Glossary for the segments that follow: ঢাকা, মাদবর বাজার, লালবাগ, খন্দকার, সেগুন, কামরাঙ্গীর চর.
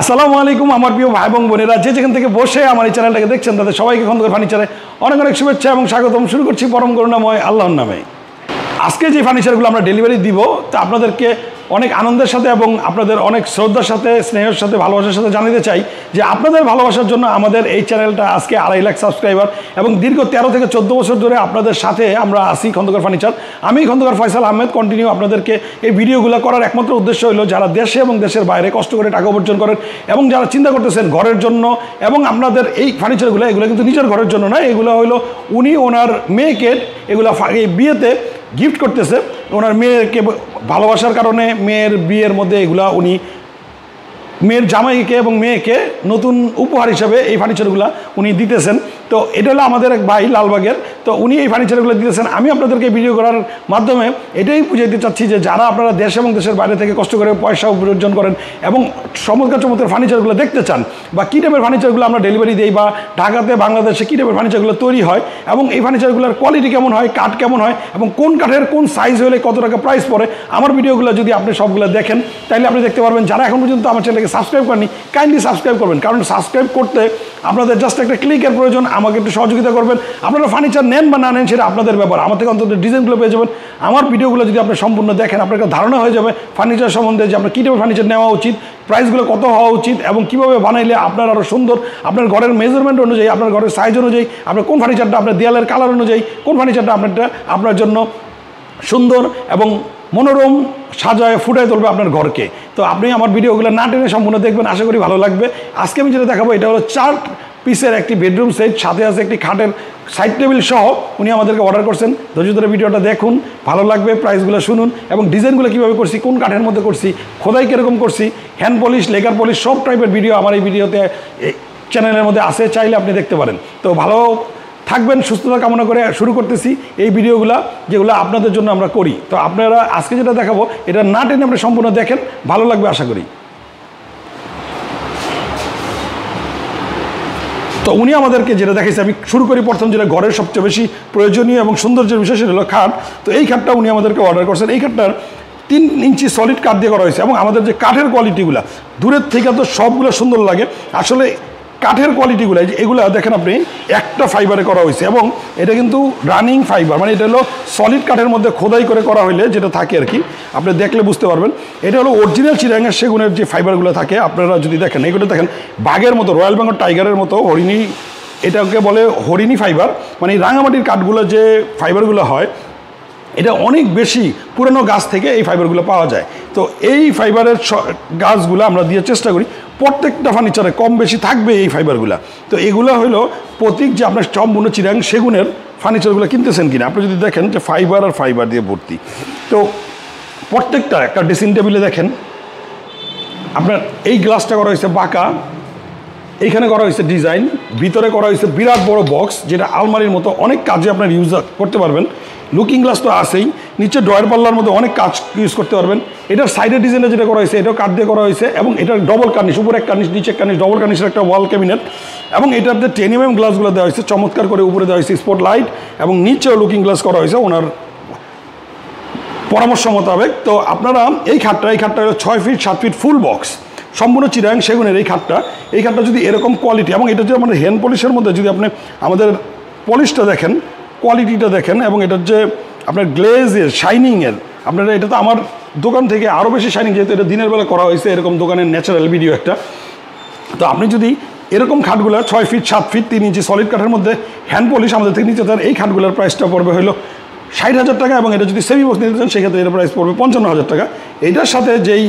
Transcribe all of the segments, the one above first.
আসসালামু আলাইকুম আমার প্রিয় ভাই এবং বোনেরা, যে যেখান থেকে বসে আমার এই চ্যানেলটাকে দেখছেন তাদের সবাইকে খন্দকার ফার্নিচারে অনেক অনেক শুভেচ্ছা এবং স্বাগতম। শুরু করছি পরম করুণাময় আল্লাহর নামে। আজকে যে ফার্নিচারগুলো আমরা ডেলিভারি দিব তা আপনাদেরকে অনেক আনন্দের সাথে এবং আপনাদের অনেক শ্রদ্ধার সাথে, স্নেহের সাথে, ভালোবাসার সাথে জানাতে চাই যে আপনাদের ভালোবাসার জন্য আমাদের এই চ্যানেলটা আজকে 2.5 লাখ সাবস্ক্রাইবার এবং দীর্ঘ 13 থেকে 14 বছর ধরে আপনাদের সাথে আমরা আসি খন্দকার ফার্নিচার। আমি খন্দকার ফয়সাল আহমেদ কন্টিনিউ আপনাদেরকে এই ভিডিওগুলো করার একমাত্র উদ্দেশ্য হলো যারা দেশে এবং দেশের বাইরে কষ্ট করে টাকা উপার্জন করেন এবং যারা চিন্তা করতেছেন ঘরের জন্য, এবং আপনাদের এই ফার্নিচারগুলো এগুলো কিন্তু নিজের ঘরের জন্য না, এগুলো হলো উনি ওনার মেয়েকে এগুলো বিয়েতে গিফট করতেছে, ওনার মেয়েকে ভালোবাসার কারণে মেয়ের বিয়ের মধ্যে এগুলা উনি মেয়ের জামাইকে এবং মেয়েকে নতুন উপহার হিসাবে এই ফার্নিচারগুলো উনি দিতেছেন। তো এটা হলো আমাদের এক ভাই লালবাগের, তো উনি এই ফার্নিচারগুলো দিতেছেন। আমি আপনাদেরকে ভিডিও করার মাধ্যমে এটাই বুঝাইতে চাচ্ছি যে যারা আপনারা দেশ এবং দেশের বাইরে থেকে কষ্ট করে পয়সা উপার্জন করেন এবং চমৎকার চমৎকার ফার্নিচারগুলো দেখতে চান বা কী টাইপের ফার্নিচারগুলো আমরা ডেলিভারি দিই বা ঢাকাতে বাংলাদেশে কী টাইপের ফার্নিচারগুলো তৈরি হয় এবং এই ফার্নিচারগুলোর কোয়ালিটি কেমন হয়, কাঠ কেমন হয় এবং কোন কাঠের কোন সাইজ হলে কত টাকা প্রাইস পড়ে, আমার ভিডিওগুলো যদি আপনি সবগুলো দেখেন তাহলে আপনি দেখতে পারবেন। যারা এখন পর্যন্ত আমার চ্যানেলকে সাবস্ক্রাইব করেননি কাইন্ডলি সাবস্ক্রাইব করবেন, কারণ সাবস্ক্রাইব করতে আপনাদের জাস্ট একটা ক্লিকের প্রয়োজন। আমাকে একটু সহযোগিতা করবেন, আপনারা ফার্নিচার নেন বা না নেন সেটা আপনাদের ব্যাপার, আমার থেকে অন্তত ডিজাইনগুলো পেয়ে যাবেন। আমার ভিডিওগুলো যদি আপনি সম্পূর্ণ দেখেন আপনার একটা ধারণা হয়ে যাবে ফার্নিচার সম্বন্ধে, যে আপনার কী টাইপের ফার্নিচার নেওয়া উচিত, প্রাইসগুলো কত হওয়া উচিত এবং কীভাবে বানাইলে আপনার আরও সুন্দর, আপনার ঘরের মেজারমেন্ট অনুযায়ী, আপনার ঘরের সাইজ অনুযায়ী, আপনার কোন ফার্নিচারটা আপনার দেয়ালের কালার অনুযায়ী কোন ফার্নিচারটা আপনার জন্য সুন্দর এবং মনোরম সাজায় ফুটায় তুলবে আপনার ঘরকে। তো আপনি আমার ভিডিওগুলো না টেনে সম্পূর্ণ দেখবেন, আশা করি ভালো লাগবে। আজকে আমি যেটা দেখাবো এটা হলো 4 পিসের একটি বেডরুম সেট, সাথে আছে একটি খাটের সাইড টেবিল সহ। উনি আমাদেরকে অর্ডার করছেন, ধৈর্য ধরে ভিডিওটা দেখুন, ভালো লাগবে, প্রাইসগুলো শুনুন এবং ডিজাইনগুলো কীভাবে করছি, কোন কাঠের মধ্যে করছি, খোদাই কীরকম করছি, হ্যান্ড পলিশ, লেকার পলিশ, সব টাইপের ভিডিও আমার এই ভিডিওতে চ্যানেলের মধ্যে আছে, চাইলে আপনি দেখতে পারেন। তো ভালো থাকবেন, সুস্থতা কামনা করে শুরু করতেছি এই ভিডিওগুলো যেগুলো আপনাদের জন্য আমরা করি। তো আপনারা আজকে যেটা দেখাবো এটা না টেনে আপনি সম্পূর্ণ দেখেন, ভালো লাগবে আশা করি। তো উনি আমাদেরকে যেটা দেখাইছে, আমি শুরু করি প্রথম যেটা ঘরের সবচেয়ে বেশি প্রয়োজনীয় এবং সৌন্দর্যের বিষয়, সেটা হলো খাট। তো এই খাটটা উনি আমাদেরকে অর্ডার করছেন, এই খাটটার 3 ইঞ্চি সলিড কাঠ দিয়ে করা হয়েছে এবং আমাদের যে কাঠের কোয়ালিটিগুলো দূরের থেকে তো সবগুলো সুন্দর লাগে, আসলে কাঠের কোয়ালিটিগুলো এগুলো দেখেন আপনি, একটা ফাইবারে করা হয়েছে এবং এটা কিন্তু রানিং ফাইবার, মানে এটা হলো সলিড কাঠের মধ্যে খোদাই করে করা হইলে যেটা থাকে আর কি, আপনি দেখলে বুঝতে পারবেন। এটা হলো অরিজিনাল চিরাঙ্গের সেগুনের যে ফাইবারগুলো থাকে, আপনারা যদি দেখেন এগুলো দেখেন বাঘের মতো, রয়্যাল বেঙ্গল টাইগারের মতো, হরিণী, এটাকে বলে হরিণী ফাইবার, মানে রাঙামাটির কাঠগুলো যে ফাইবারগুলো হয় এটা অনেক বেশি পুরনো গাছ থেকে এই ফাইবারগুলো পাওয়া যায়। তো এই ফাইবারের গাছগুলো আমরা দিয়ে চেষ্টা করি প্রত্যেকটা ফার্নিচারে কম বেশি থাকবে এই ফাইবারগুলো। তো এগুলো হলো প্রতীক যে আপনার সম্পূর্ণ চিরাং সেগুনের ফার্নিচারগুলো কিনতেছেন কিনা। আপনি যদি দেখেন যে ফাইবার আর ফাইবার দিয়ে ভর্তি। তো প্রত্যেকটা একটা ড্রেসিং টেবিলে দেখেন আপনার এই গ্লাসটা করা হয়েছে বাঁকা, এইখানে করা হয়েছে ডিজাইন, ভিতরে করা হয়েছে বিরাট বড় বক্স যেটা আলমারির মতো অনেক কাজে আপনার ইউজ করতে পারবেন। লুকিং গ্লাস তো আছেই, নিচে ড্রয়ার পাল্লার মধ্যে অনেক কাজ ইউজ করতে পারবেন। এটার সাইডের ডিজাইনে যেটা করা হয়েছে এটাও কাঠ দিয়ে করা হয়েছে এবং এটার ডবল কার্নিশ, উপরে এক কার্নিশ নিচে এক কার্নিশ, ডবল কার্নিশের একটা ওয়াল ক্যাবিনেট এবং এটাতে 10mm গ্লাসগুলো দেওয়া হয়েছে চমৎকার করে, উপরে দেওয়া হয়েছে স্পট লাইট এবং নিচেও লুকিং গ্লাস করা হয়েছে ওনার পরামর্শ মোতাবেক। তো আপনারা এই খাটটা হলো 6 ফিট 7 ফিট ফুল বক্স, সম্পূর্ণ চিরাং সেগুনের এই খাটটা যদি এরকম কোয়ালিটি এবং এটা যে আমাদের হ্যান্ড পলিশের মধ্যে যদি আপনি আমাদের পলিশটা দেখেন, কোয়ালিটিটা দেখেন এবং এটার যে আপনার গ্লেজের শাইনিংয়ের, আপনারা এটা তো আমার দোকান থেকে আরও বেশি শাইনিং, যেহেতু এটা দিনের বেলা করা হয়েছে এরকম দোকানের ন্যাচারাল ভিডিও একটা। তো আপনি যদি এরকম খাটগুলো 6 ফিট 7 ফিট 3 ইঞ্চি সলিড কাঠের মধ্যে হ্যান্ড পলিশ আমাদের থেকে নিতে চান, এই খাটগুলোর প্রাইসটা পড়বে হলো 60,000 টাকা এবং এটা যদি সেমি বক্স নিতে চান সেক্ষেত্রে এর প্রাইস পড়বে 55,000 টাকা। এইটার সাথে যেই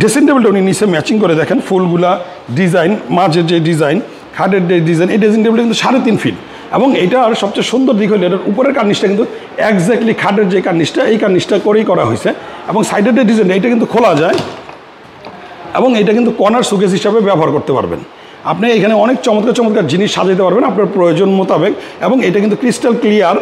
ড্রেসিং টেবিলটা উনি নিচে ম্যাচিং করে দেখেন, ফুলগুলা ডিজাইন, মাঝের যে ডিজাইন, খাটের যে ডিজাইন, এই ড্রেসিং টেবিলটা কিন্তু 3.5 ফিট এবং এটার সবচেয়ে সুন্দর দিক হলো এটার উপরের কার্নিশটা কিন্তু একজ্যাক্টলি খাটের যে কার্নিশটা এই কার্নিশটা করেই করা হয়েছে এবং সাইডের যে ডিজাইন এটা কিন্তু খোলা যায় এবং এটা কিন্তু কর্নার শোকেস হিসাবে ব্যবহার করতে পারবেন। আপনি এখানে অনেক চমৎকার চমৎকার জিনিস সাজাতে পারবেন আপনার প্রয়োজন মোতাবেক এবং এটা কিন্তু ক্রিস্টাল ক্লিয়ার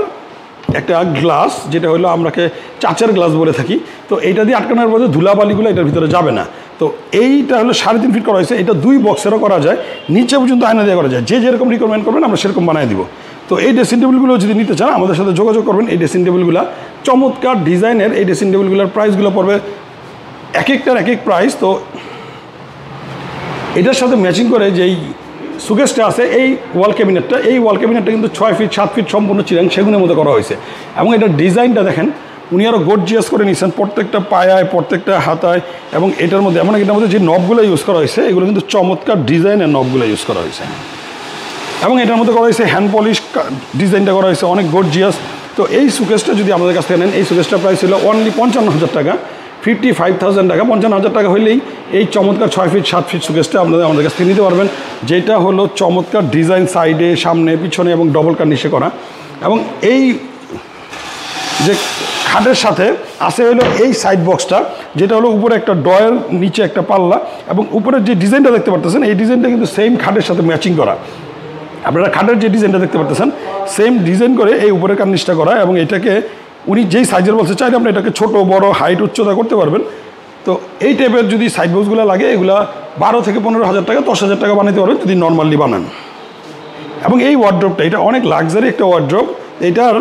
একটা গ্লাস, যেটা হলো আমরাকে চাচের গ্লাস বলে থাকি। তো এইটা দিয়ে আটকানোর পরে ধুলাবালিগুলো এটার ভিতরে যাবে না। তো এইটা হলো 3.5 ফিট করা হয়েছে, এটা 2 বক্সেরও করা যায়, নিচে পর্যন্ত আয়না দিয়ে করা যায়, যে যেরকম রিকমেন্ড করবেন আমরা সেরকম বানিয়ে দিব। তো এই ড্রেসিং টেবিলগুলো যদি নিতে চান আমাদের সাথে যোগাযোগ করবেন। এই ড্রেসিং টেবিলগুলো চমৎকার ডিজাইনের, এই ড্রেসিং টেবিলগুলোর প্রাইসগুলো পড়বে এক একটার এক এক প্রাইস। তো এটার সাথে ম্যাচিং করে যেই সুকেসটা আছে, এই ওয়াল ক্যাবিনেটটা, এই ওয়াল ক্যাবিনেটটা কিন্তু 6 ফিট 7 ফিট সম্পূর্ণ চিরাং সেগুনের মধ্যে করা হয়েছে। এবং এটার ডিজাইনটা দেখেন উনি আরও গর্জিয়াস করে নিয়েছেন, প্রত্যেকটা পায়ায়, প্রত্যেকটা হাতায়, এবং এটার মধ্যে এমন এটার মধ্যে যে নবগুলো ইউজ করা হয়েছে এগুলো কিন্তু চমৎকার ডিজাইনের নবগুলো ইউজ করা হয়েছে। এবং এটার মধ্যে করা হয়েছে হ্যান্ড পলিশ ডিজাইনটা করা হয়েছে অনেক গর্জিয়াস। তো এই সুকেসটা যদি আমাদের কাছ থেকে নেন, এই সুকেসটা প্রাইস ছিল অনলি 55,000 টাকা, 55,000 টাকা। 55,000 টাকা হইলেই এই চমৎকার 6 ফিট 7 ফিট সুকেসটা আপনারা আমাদের কাছ থেকে নিতে পারবেন, যেটা হলো চমৎকার ডিজাইন সাইডে, সামনে, পিছনে এবং ডবল কার্নিশে করা। এবং এই যে খাটের সাথে আছে হলো এই সাইড বক্সটা, যেটা হলো উপরে একটা ডয়ের, নিচে একটা পাল্লা, এবং উপরের যে ডিজাইনটা দেখতে পারতেছেন এই ডিজাইনটা কিন্তু সেম খাটের সাথে ম্যাচিং করা। আপনারা খাটের যে ডিজাইনটা দেখতে পারতেছেন সেম ডিজাইন করে এই উপরের কার্নিশটা করা। এবং এটাকে উনি যেই সাইজের বলছে চাইলে আপনি এটাকে ছোটো বড় হাইট উচ্চতা করতে পারবেন। তো এই টাইপের যদি সাইড বক্সগুলো লাগে এগুলা 12 থেকে 15,000 টাকা, 10,000 টাকা বানাতে পারবেন যদি নর্মালি বানান। এবং এই ওয়ার্ড্রোপটা এটা অনেক লাক্সারি একটা ওয়ার্ড্রোপ। এটার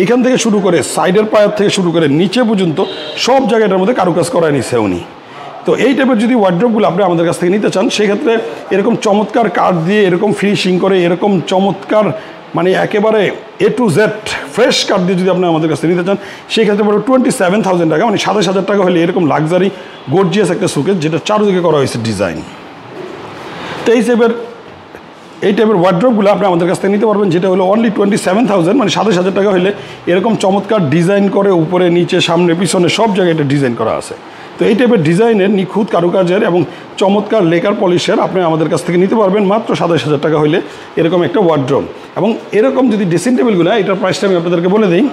এইখান থেকে শুরু করে সাইডের পায়ার থেকে শুরু করে নিচে পর্যন্ত সব জায়গাটার মধ্যে কারুকাজ করায় নিছে উনি। তো এই টাইপের যদি ওয়ার্ড্রোপগুলো আপনি আমাদের কাছ থেকে নিতে চান সেক্ষেত্রে এরকম চমৎকার কাঠ দিয়ে, এরকম ফিনিশিং করে, এরকম চমৎকার মানে একেবারে A to Z ফ্রেশ কাঠ দিয়ে যদি আপনি আমাদের কাছ থেকে নিতে চান সেক্ষেত্রে পড়বে 27,000 টাকা, মানে 27,000 টাকা হলে এরকম লাক্সারি গর্জিয়াস একটা সুকেস যেটা চারদিকে করা হয়েছে ডিজাইন। তো এই টাইপের ওয়ার্ড্রোপগুলো আপনি আমাদের কাছ থেকে নিতে পারবেন, যেটা হলো অনলি 27,000, মানে 27,000 টাকা হলে এরকম চমৎকার ডিজাইন করে উপরে, নিচে, সামনে, পিছনে সব জায়গায় এটা ডিজাইন করা আছে। তো এই টাইপের ডিজাইনের নিখুঁত কারুকাজের এবং চমৎকার লেকার পলিশের আপনি আমাদের কাছ থেকে নিতে পারবেন মাত্র 27,000 টাকা হলে এরকম একটা ওয়ার্ড্রোপ। এবং এরকম যদি ড্রেসিং টেবিলগুলো, এটার প্রাইসটা আমি আপনাদেরকে বলে দিই,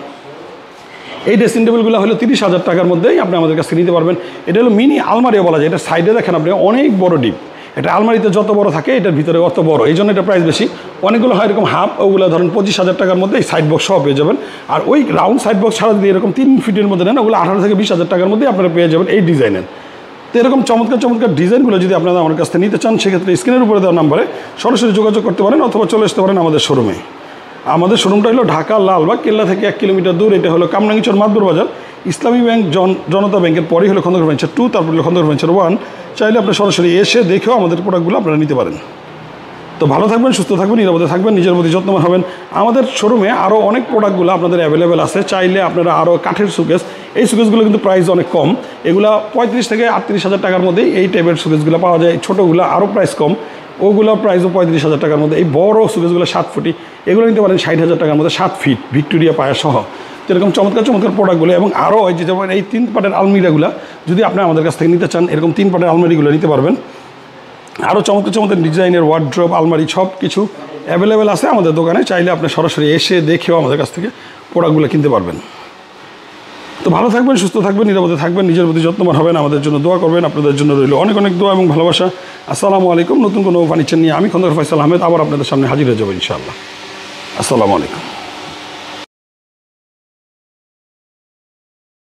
এই ড্রেসিং টেবিলগুলো হলো 30,000 টাকার মধ্যেই আপনি আমাদের কাছ থেকে নিতে পারবেন। এটা হলো মিনি আলমারিও বলা যায়, এটা সাইডে দেখেন আপনি অনেক বড় ডিপ, এটা আলমারিতে যত বড় থাকে এটার ভিতরে অত বড়, এই জন্য এটা প্রাইস বেশি। অনেকগুলো হয় এরকম হাফ, ওগুলো ধরেন 25,000 টাকার মধ্যে এই সাইড বক্স সহ পেয়ে যাবেন। আর ওই রাউন্ড সাইড বক্স ছাড়া যদি এরকম 3 ফিটের মধ্যে নেন ওগুলো 18 থেকে 20,000 টাকার মধ্যে আপনারা পেয়ে যাবেন এই ডিজাইনের। তো এরকম চমৎকার ডিজাইনগুলো যদি আপনারা আমার কাছ থেকে নিতে চান সেক্ষেত্রে স্ক্রিনের উপরে দেওয়া নাম্বারে সরাসরি যোগাযোগ করতে পারেন অথবা চলে আসতে পারেন আমাদের শোরুমে। আমাদের শোরুমটা হলো ঢাকা লালবাগ কেল্লা থেকে 1 কিলোমিটার দূর, এটা হলো কামরাঙ্গীচর মাদবর বাজার, ইসলামী ব্যাংক, জনতা ব্যাংকের পরেই হলো খন্দকার ব্রাঞ্চের 2, তারপর হলো খন্দকার ব্রাঞ্চের 1। চাইলে আপনারা সরাসরি এসে দেখেও আমাদের প্রোডাক্টগুলো আপনারা নিতে পারেন। তো ভালো থাকবেন, সুস্থ থাকবেন, নিরাপদে থাকবেন, নিজের প্রতি যত্নবান হবেন। আমাদের শোরুমে আরও অনেক প্রোডাক্টগুলো আপনাদের অ্যাভেলেবেল আছে, চাইলে আপনারা আরও কাঠের সুকেস, এই সুকেসগুলো কিন্তু প্রাইস অনেক কম, এগুলো 35,000 থেকে 38,000 টাকার মধ্যেই এই টাইপের সুকেসগুলো পাওয়া যায়। ছোটোগুলো আরও প্রাইস কম, ওগুলো প্রাইসও 35,000 টাকার মধ্যে। এই বড় সুকেসগুলো 7 ফুটি, এগুলো নিতে পারেন 60,000 টাকার মধ্যে, 7 ফিট ভিক্টোরিয়া পায়া সহ। এরকম চমৎকার প্রোডাক্টগুলো এবং আরও যেমন এই 3 পাটের আলমিরাগুলো যদি আপনি আমাদের কাছ থেকে নিতে চান, এরকম 3 পাটের আলমারিগুলো নিতে পারবেন। আরও চমৎকার ডিজাইনের ওয়ার্ড্রোপ, আলমারি সব কিছু অ্যাভেলেবেল আছে আমাদের দোকানে, চাইলে আপনি সরাসরি এসে দেখেও আমাদের কাছ থেকে প্রোডাক্টগুলো কিনতে পারবেন। তো ভালো থাকবেন, সুস্থ থাকবেন, নিরাপদে থাকবেন, নিজের প্রতি যত্নবান হবেন, আমাদের জন্য দোয়া করবেন। আপনাদের জন্য রইল অনেক অনেক দোয়া এবং ভালোবাসা। আসসালামু আলাইকুম। নতুন কোনো ফার্নিচার নিয়ে আমি খন্দকার ফয়সাল আহমেদ আবার আপনাদের সামনে হাজির হয়ে যাবো ইনশাআল্লাহ। আসসালামু আলাইকুম।